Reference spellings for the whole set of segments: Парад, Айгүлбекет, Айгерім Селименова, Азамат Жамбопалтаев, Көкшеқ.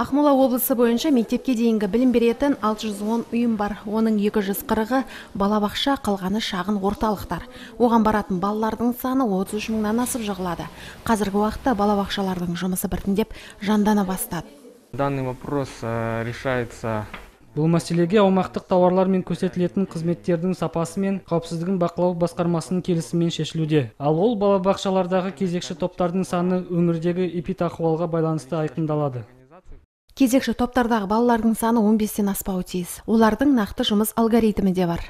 Ақмола облысы бойынша мектепке дейінгі білім беретін 610 үйім бар. Оның 240-ы балабақша, қалғаны шағын орталықтар. Оған баратын балалардың саны 33 мыңнан асып жығылады. Қазіргі уақытта балабақшалардың жұмысы біртіндеп жандана бастады. Данный вопрос решается. Бұл мәселеге аумақтық тауарлар мен көрсетілетін қызметтердің сапасы мен қауіпсіздігін бақылау басқармасының келісімен шешілуде. Ал ол балабақшалардағы кезекші топтардың саны өңірдегі эпидахуалға байланысты айқындалады. Кезекші топтардағы балалардың саны 15-тен аспауы тиіс. Олардың нақты жұмыс алгоритмі де бар.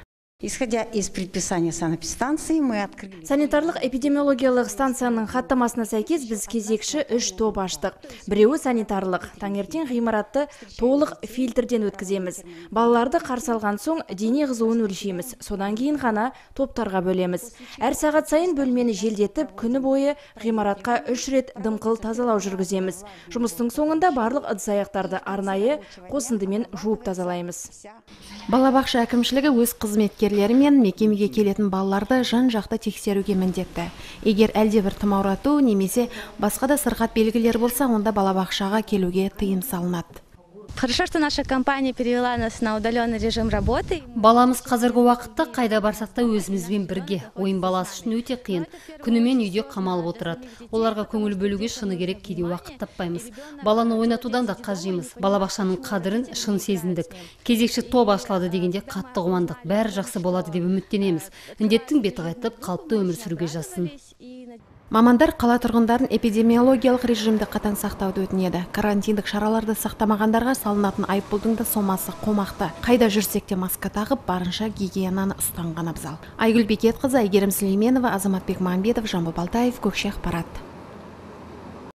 Исходя из предписания санэпидстанции, мы открыли... Санитарлық эпидемиологиялық станцияның хаттамасына сәйкес біз кезекші 3 топ аштық. Біреуі санитарлық. Таңертең ғимаратты толық фильтрден өткіземіз. Балаларды қарсалған соң дене қызуын өлшейміз. Содан кейін ғана топтарға бөлеміз. Әр сағат сайын бөлмені желдетіп, күні бойы ғимаратқа 3 рет дымқыл тазалау жүргіземіз. Жұмыстың соңында барлық ыдыс-аяқтарды арнайы қосындымен жуып тазалаймыз. Балабақша әкімшілігі өз қызметкер мен мекемеге келетін балаларды жан-жақты тексеруге міндетті. Егер әлде бір тұмаурату немесе басқа да сырқат белгілер болса, онда балабақшаға келуге тыйым салынады. Хорошо, что наша компания перевела нас на удаленный режим работы. Баламыз қазіргі уақытта қайда барсақ та өзімізбен бірге. Ойын баласы үшін өте қиын. Күнімен үйде қамалып отырады. Оларға көңіл бөлуге шыны керек кейде уақыт таппаймыз. Баланы ойнатудан да қажимыз. Балабақшаның қадірін шын сезіндік. Кезекші топ ашылады дегенде қатты қуандық. Бәрі жақсы болады деп үміттенеміз. Індеттің беті қайтып, қалыпты өмір сүруге жасын. Мамандар қала тұрғындарын эпидемиологиялық режимді қатаң сақтауды өтінеді. Карантиндік шараларды сақтамағандарға салынатын айыппұлдың да сомасы қомақты. Қайда жүрсек те маска тағып, барынша гигиенаны ұстанған абзал. Айгүлбекет қызы, Айгерім Селименова, Азамат Жамбопалтаев, Көкшеқ, Парад.